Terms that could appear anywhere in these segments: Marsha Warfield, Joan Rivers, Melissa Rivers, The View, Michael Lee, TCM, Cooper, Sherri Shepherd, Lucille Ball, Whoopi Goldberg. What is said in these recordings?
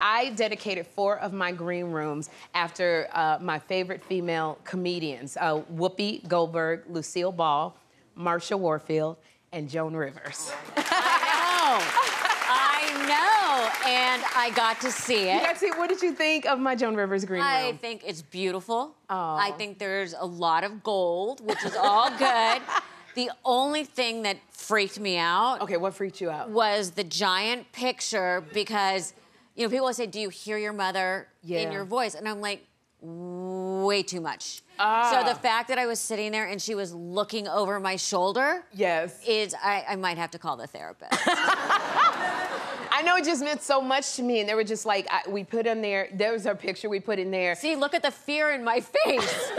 I dedicated 4 of my green rooms after my favorite female comedians, Whoopi Goldberg, Lucille Ball, Marsha Warfield, and Joan Rivers. I know, and I got to see it. You got to see it. What did you think of my Joan Rivers green room? I think it's beautiful. Aww. I think there's a lot of gold, which is all good. The only thing that freaked me out... Okay, what freaked you out? ...was the giant picture, because... You know, people always say, do you hear your mother in your voice? And I'm like, way too much. So the fact that I was sitting there and she was looking over my shoulder... Yes. ...is, I might have to call the therapist. I know it just meant so much to me, and they were just like, we put in there, there was her picture, we put in there. See, look at the fear in my face.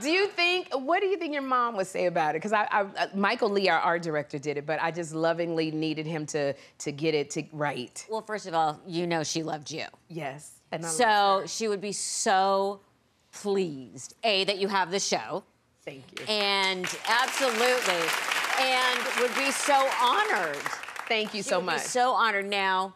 Do you think, what do you think your mom would say about it? Because I Michael Lee, our art director, did it, but I just lovingly needed him to get it to right. Well, first of all, you know she loved you. Yes. And I loved her. She would be so pleased, A, that you have the show. Thank you. And absolutely. And would be so honored. Thank you so much. I'm so honored. Now,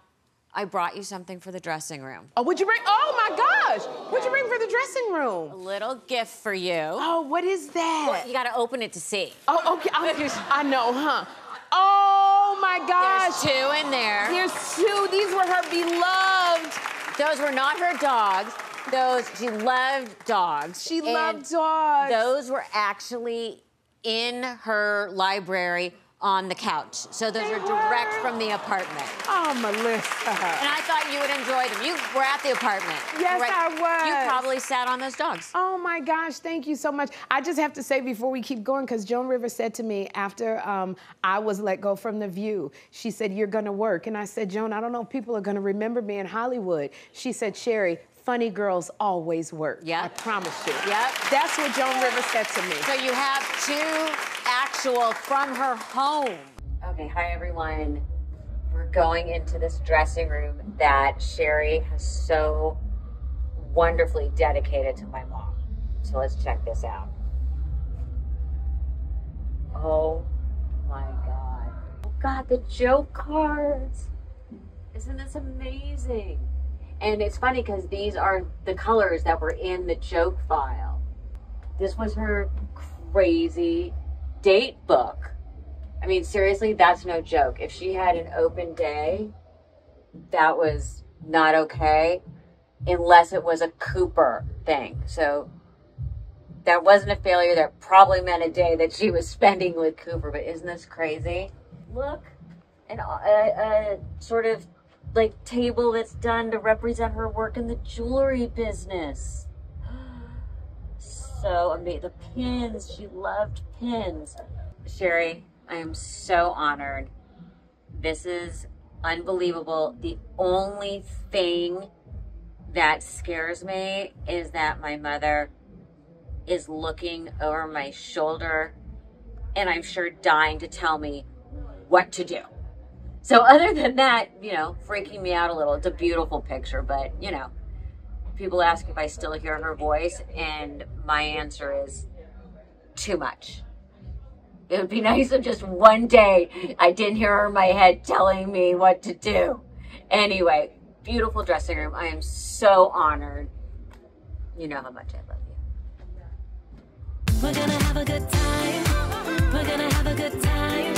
I brought you something for the dressing room. Oh, what'd you bring? Oh my gosh! What'd you bring for the dressing room? A little gift for you. Oh, what is that? Well, you gotta open it to see. Oh, okay. I know, huh? Oh my gosh! There's 2 in there. There's 2. These were her beloved. Those were not her dogs. Those she loved dogs. She loved dogs. Those were actually in her library. On the couch. So those are direct from the apartment. Oh, Melissa. And I thought you would enjoy them. You were at the apartment. Yes, right. I was. You probably sat on those dogs. Oh, my gosh. Thank you so much. I just have to say before we keep going, because Joan Rivers said to me after I was let go from The View, she said, you're going to work. And I said, Joan, I don't know if people are going to remember me in Hollywood. She said, Sherri, funny girls always work. Yeah. I promise you. Yep. That's what Joan Rivers said to me. So you have 2... actual from her home. Okay, hi everyone. We're going into this dressing room that Sherri has so wonderfully dedicated to my mom. So let's check this out. Oh my God. Oh God, the joke cards. Isn't this amazing? And it's funny because these are the colors that were in the joke file. This was her crazy date book. I mean, seriously, that's no joke. If she had an open day, that was not okay, unless it was a Cooper thing. So that wasn't a failure. That probably meant a day that she was spending with Cooper, but isn't this crazy? Look, a sort of like table that's done to represent her work in the jewelry business. So amazing. The pins, she loved pins. Sherri, I am so honored. This is unbelievable. The only thing that scares me is that my mother is looking over my shoulder and I'm sure dying to tell me what to do. So other than that, you know, freaking me out a little. It's a beautiful picture, but you know, people ask if I still hear her voice, and my answer is too much. It would be nice if just one day I didn't hear her in my head telling me what to do. Anyway, beautiful dressing room. I am so honored. You know how much I love you. We're gonna have a good time. We're gonna have a good time.